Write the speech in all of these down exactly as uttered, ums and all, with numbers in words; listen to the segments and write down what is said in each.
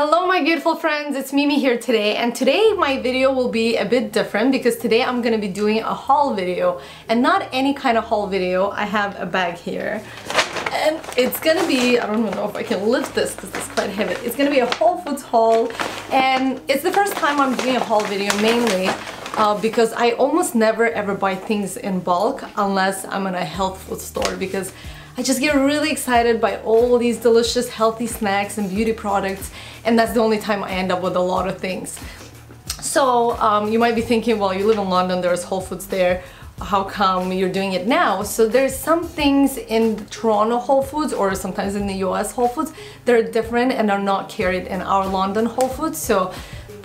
Hello my beautiful friends, it's Mimi here today, and today my video will be a bit different because today I'm gonna be doing a haul video, and not any kind of haul video. I have a bag here and it's gonna be, I don't even know if I can lift this because it's quite heavy. It's gonna be a Whole Foods haul, and it's the first time I'm doing a haul video, mainly Uh, because I almost never ever buy things in bulk unless I'm in a health food store, because I just get really excited by all these delicious healthy snacks and beauty products, and that's the only time I end up with a lot of things. So um, you might be thinking, well, you live in London, there's Whole Foods there, how come you're doing it now? So there's some things in the Toronto Whole Foods, or sometimes in the U S Whole Foods, that are different and are not carried in our London Whole Foods. So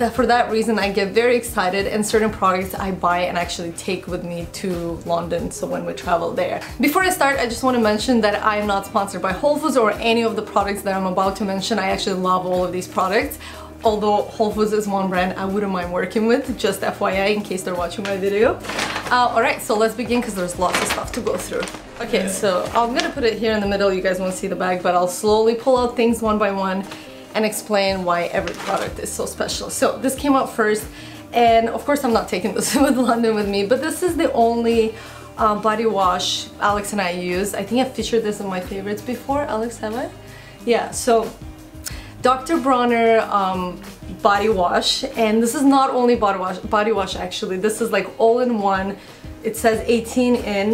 That for that reason I get very excited, and certain products I buy and actually take with me to London, so when we travel there. Before I start, I just want to mention that I am not sponsored by Whole Foods or any of the products that I'm about to mention. I actually love all of these products, although Whole Foods is one brand I wouldn't mind working with, just F Y I in case they're watching my video. Uh, Alright, so let's begin because there's lots of stuff to go through. Okay, so I'm gonna put it here in the middle, you guys won't see the bag, but I'll slowly pull out things one by one and explain why every product is so special. So this came out first, and of course I'm not taking this with London with me, but this is the only uh, body wash Alex and I use. I think I've featured this in my favorites before. Alex, have I? Yeah, so Doctor Bronner um, body wash, and this is not only body wash, body wash actually, this is like all-in-one. It says eighteen in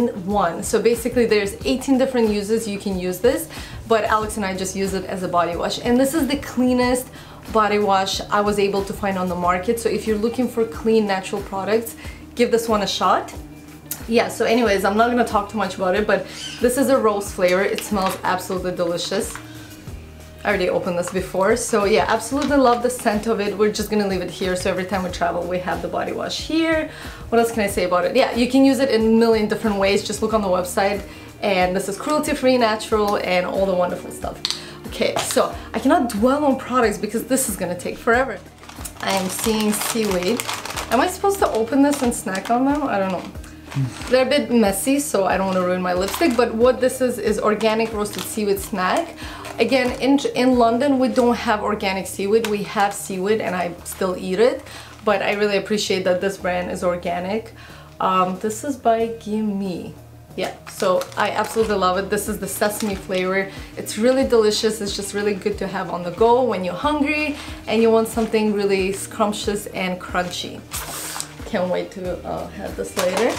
one, so basically there's eighteen different uses you can use this, but Alex and I just use it as a body wash, and this is the cleanest body wash I was able to find on the market. So if you're looking for clean natural products, give this one a shot. Yeah, so anyways, I'm not gonna talk too much about it, but this is a rose flavor. It smells absolutely delicious. I already opened this before, so yeah, absolutely love the scent of it. We're just gonna leave it here, so every time we travel we have the body wash here. What else can I say about it? Yeah, you can use it in a million different ways, just look on the website, and this is cruelty-free, natural, and all the wonderful stuff. Okay, so I cannot dwell on products because this is gonna take forever. I am seeing seaweed. Am I supposed to open this and snack on them? I don't know. They're a bit messy, so I don't want to ruin my lipstick, but what this is is organic roasted seaweed snack. Again, in, in London we don't have organic seaweed, we have seaweed and I still eat it, but I really appreciate that this brand is organic. Um, this is by Gimme. Yeah, so I absolutely love it. This is the sesame flavor. It's really delicious. It's just really good to have on the go when you're hungry and you want something really scrumptious and crunchy. Can't wait to uh, have this later.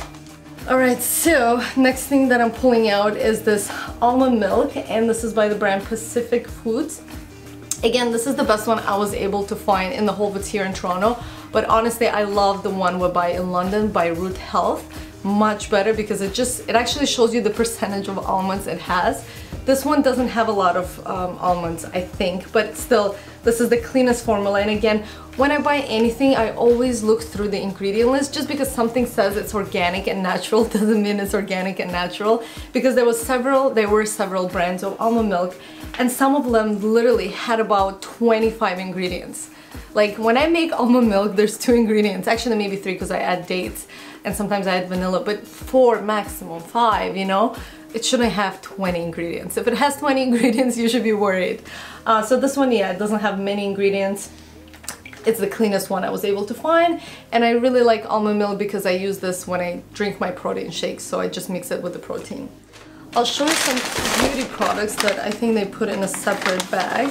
Alright, so next thing that I'm pulling out is this almond milk, and this is by the brand Pacific Foods. Again, this is the best one I was able to find in the Whole Foods here in Toronto, but honestly I love the one we buy in London by Root Health much better, because it just, it actually shows you the percentage of almonds it has. This one doesn't have a lot of um, almonds, I think, but still, this is the cleanest formula. And again, when I buy anything, I always look through the ingredient list. Just because something says it's organic and natural doesn't mean it's organic and natural, because there was several, there were several brands of almond milk, and some of them literally had about twenty-five ingredients. Like when I make almond milk, there's two ingredients, actually maybe three because I add dates and sometimes I add vanilla, but four maximum, five, you know? It shouldn't have twenty ingredients. If it has twenty ingredients, you should be worried. Uh, so this one, yeah, it doesn't have many ingredients. It's the cleanest one I was able to find, and I really like almond milk because I use this when I drink my protein shakes, so I just mix it with the protein. I'll show you some beauty products that I think they put in a separate bag,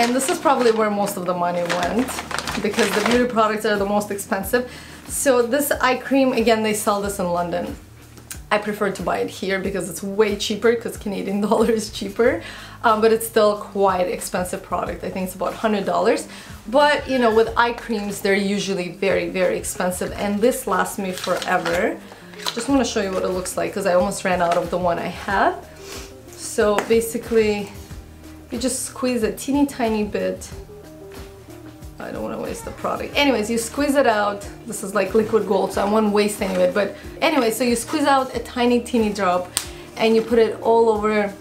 and this is probably where most of the money went because the beauty products are the most expensive. So this eye cream, again, they sell this in London. I prefer to buy it here because it's way cheaper, because Canadian dollar is cheaper, um, but it's still quite expensive product. I think it's about one hundred dollars, but you know, with eye creams they're usually very very expensive, and this lasts me forever. Just want to show you what it looks like because I almost ran out of the one I have. So basically you just squeeze a teeny tiny bit. I don't want to waste the product. Anyways, you squeeze it out. This is like liquid gold, so I won't waste any of it. But anyway, so you squeeze out a tiny, teeny drop and you put it all over,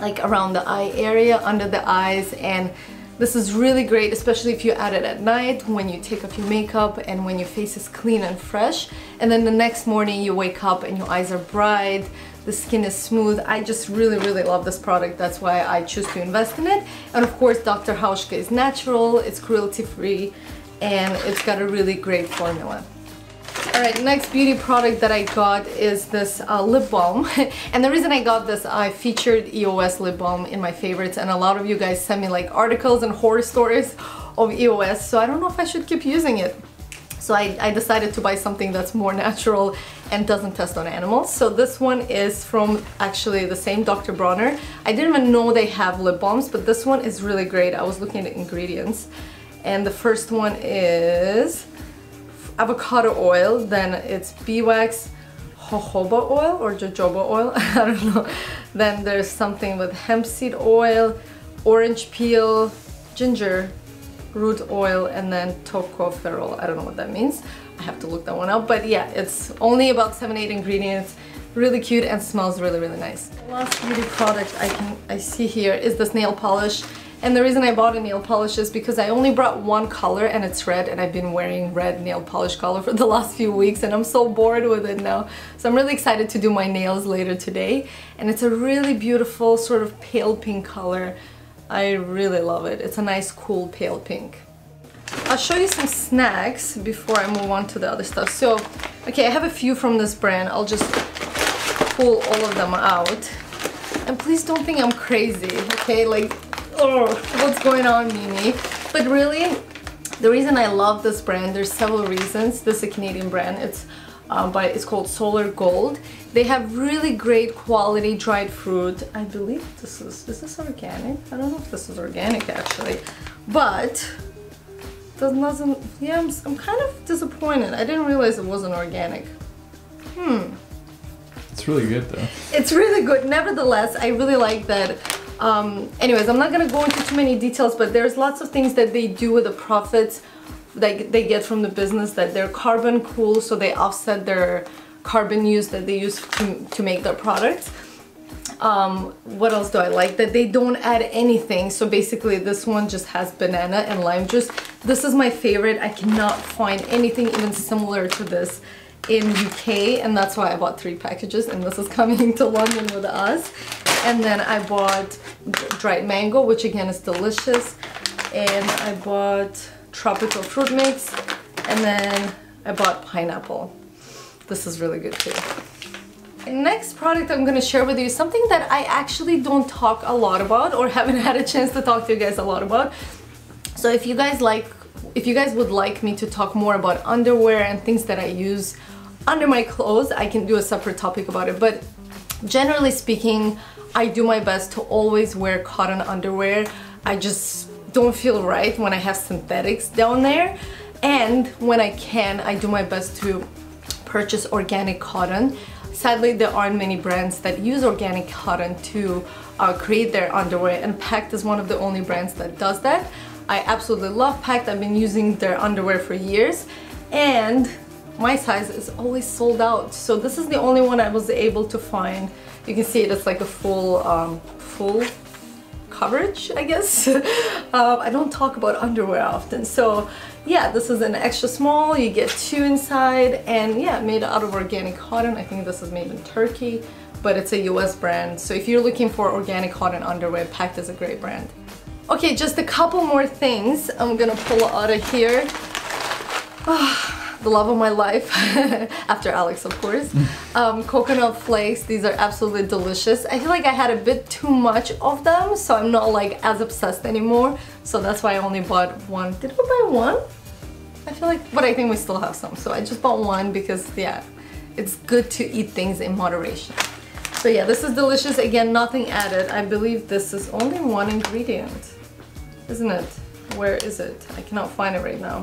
like around the eye area, under the eyes. And this is really great, especially if you add it at night when you take off your makeup and when your face is clean and fresh. And then the next morning you wake up and your eyes are bright. the skin is smooth. I just really, really love this product. That's why I choose to invest in it. And of course, Doctor Hauschka is natural, it's cruelty-free, and it's got a really great formula. All right, next beauty product that I got is this uh, lip balm. And the reason I got this, I featured E O S lip balm in my favorites, and a lot of you guys sent me like articles and horror stories of E O S, so I don't know if I should keep using it. So I, I decided to buy something that's more natural and doesn't test on animals. So this one is from actually the same Doctor Bronner. I didn't even know they have lip balms, but this one is really great. I was looking at the ingredients, and the first one is avocado oil, then it's bee wax, jojoba oil or jojoba oil, I don't know. Then there's something with hemp seed oil, orange peel, ginger, root oil, and then tocopherol. I don't know what that means. I have to look that one up, but yeah, it's only about seven, eight ingredients. Really cute and smells really, really nice. The last beauty product I can I see here is this nail polish. And the reason I bought a nail polish is because I only brought one color, and it's red, and I've been wearing red nail polish color for the last few weeks, and I'm so bored with it now. So I'm really excited to do my nails later today, and it's a really beautiful sort of pale pink color. I really love it. It's a nice cool pale pink. I'll show you some snacks before I move on to the other stuff. So, okay, I have a few from this brand. I'll just pull all of them out. And please don't think I'm crazy, okay? Like, oh, what's going on, Mimi? But really, the reason I love this brand, there's several reasons. This is a Canadian brand. It's um, by it's called Solar Gold. They have really great quality dried fruit. I believe this is is this organic? I don't know if this is organic actually, but doesn't yeah I'm, I'm kind of disappointed. I didn't realize it wasn't organic. Hmm. It's really good though. It's really good. Nevertheless, I really like that. Um, anyways, I'm not gonna go into too many details, but there's lots of things that they do with the profits that they get from the business, that they're carbon cool, so they offset their carbon use that they use to, to make their products. Um, what else do I like? That they don't add anything, so basically this one just has banana and lime juice. This is my favorite. I cannot find anything even similar to this in U K, and that's why I bought three packages, and this is coming to London with us. And then I bought dried mango, which again is delicious, and I bought tropical fruit mix, and then I bought pineapple. This is really good too. The next product I'm going to share with you is something that I actually don't talk a lot about, or haven't had a chance to talk to you guys a lot about. So if you guys like If you guys would like me to talk more about underwear and things that I use under my clothes, I can do a separate topic about it. But generally speaking, I do my best to always wear cotton underwear. I just don't feel right when I have synthetics down there. And when I can, I do my best to purchase organic cotton. Sadly, there aren't many brands that use organic cotton to uh, create their underwear, and Pact is one of the only brands that does that. I absolutely love Pact. I've been using their underwear for years, and my size is always sold out. So this is the only one I was able to find. You can see it, it's like a full, um, full coverage, I guess. um, I don't talk about underwear often. So yeah, this is an extra small. You get two inside, and yeah, made out of organic cotton. I think this is made in Turkey, but it's a U S brand. So if you're looking for organic cotton underwear, Pact is a great brand. Okay, just a couple more things I'm gonna pull out of here. Oh, the love of my life, after Alex, of course. Um, coconut flakes, these are absolutely delicious. I feel like I had a bit too much of them, so I'm not like as obsessed anymore. So that's why I only bought one. Did we buy one? I feel like, but I think we still have some. So I just bought one because, yeah, it's good to eat things in moderation. So yeah, this is delicious. Again, nothing added. I believe this is only one ingredient. Isn't it? Where is it? I cannot find it right now,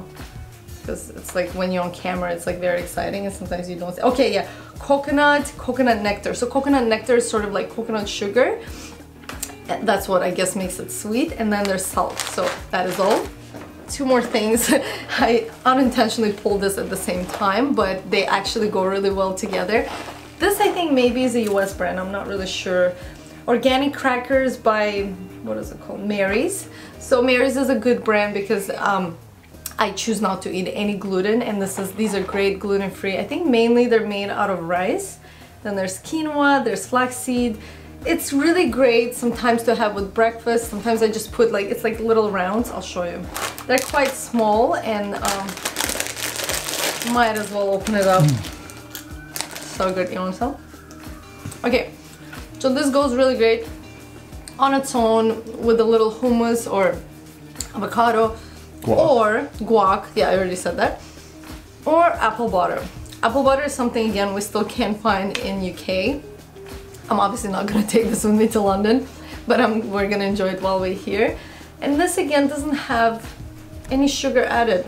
because it's like when you're on camera, it's like very exciting, and sometimes you don't see. Okay, yeah, coconut, coconut nectar. So coconut nectar is sort of like coconut sugar. That's what I guess makes it sweet. And then there's salt, so that is all. Two more things. I unintentionally pulled this at the same time, but they actually go really well together. This I think maybe is a U S brand, I'm not really sure. Organic crackers by, what is it called, Mary's. So Mary's is a good brand because um, I choose not to eat any gluten, and this is these are great gluten-free. I think mainly they're made out of rice, Then there's quinoa, there's flaxseed. It's really great sometimes to have with breakfast. Sometimes I just put like, it's like little rounds. I'll show you. They're quite small and um, might as well open it up. Mm. So good. You want some? Okay, so this goes really great on its own with a little hummus or avocado guac. Or guac. Yeah, I already said that. Or apple butter. Apple butter is something, again, we still can't find in U K. I'm obviously not going to take this with me to London, but I'm, we're going to enjoy it while we're here. And this again doesn't have any sugar added.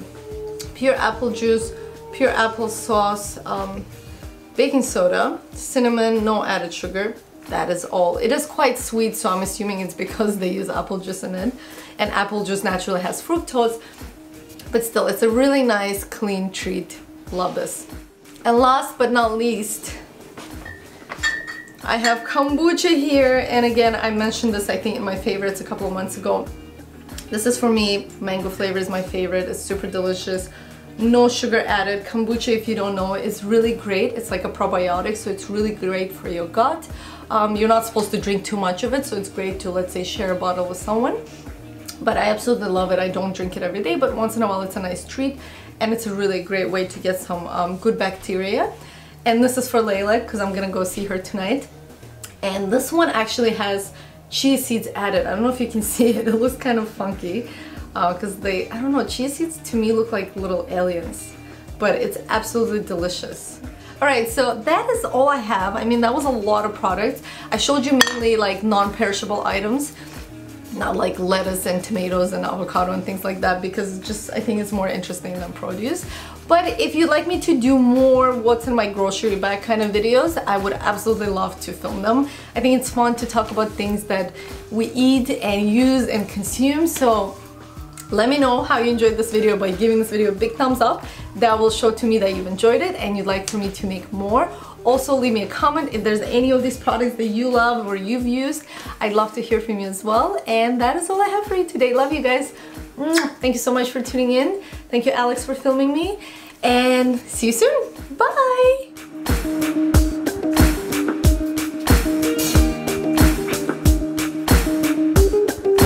Pure apple juice, pure apple sauce, um, baking soda, cinnamon, no added sugar. That is all. It is quite sweet, so I'm assuming it's because they use apple juice in it. And apple juice naturally has fructose, but still, it's a really nice, clean treat. Love this. And last but not least, I have kombucha here, and again, I mentioned this, I think, in my favorites a couple of months ago. This is, for me, mango flavor is my favorite. It's super delicious. No sugar added. Kombucha, if you don't know, is really great. It's like a probiotic, so it's really great for your gut. Um, you're not supposed to drink too much of it, so it's great to, let's say, share a bottle with someone. But I absolutely love it. I don't drink it every day, but once in a while, it's a nice treat, and it's a really great way to get some um, good bacteria. And this is for Layla, because I'm going to go see her tonight. And this one actually has chia seeds added. I don't know if you can see it. It looks kind of funky because uh, they, I don't know, chia seeds to me look like little aliens. But it's absolutely delicious. Alright, so that is all I have. I mean, that was a lot of products. I showed you mainly like non-perishable items. Not like lettuce and tomatoes and avocado and things like that, because just I think it's more interesting than produce. But if you'd like me to do more what's in my grocery bag kind of videos, I would absolutely love to film them. I think it's fun to talk about things that we eat and use and consume. So let me know how you enjoyed this video by giving this video a big thumbs up. That will show to me that you've enjoyed it and you'd like for me to make more. Also, leave me a comment if there's any of these products that you love or you've used. I'd love to hear from you as well. And that is all I have for you today. Love you guys. Thank you so much for tuning in. Thank you, Alex, for filming me. And see you soon.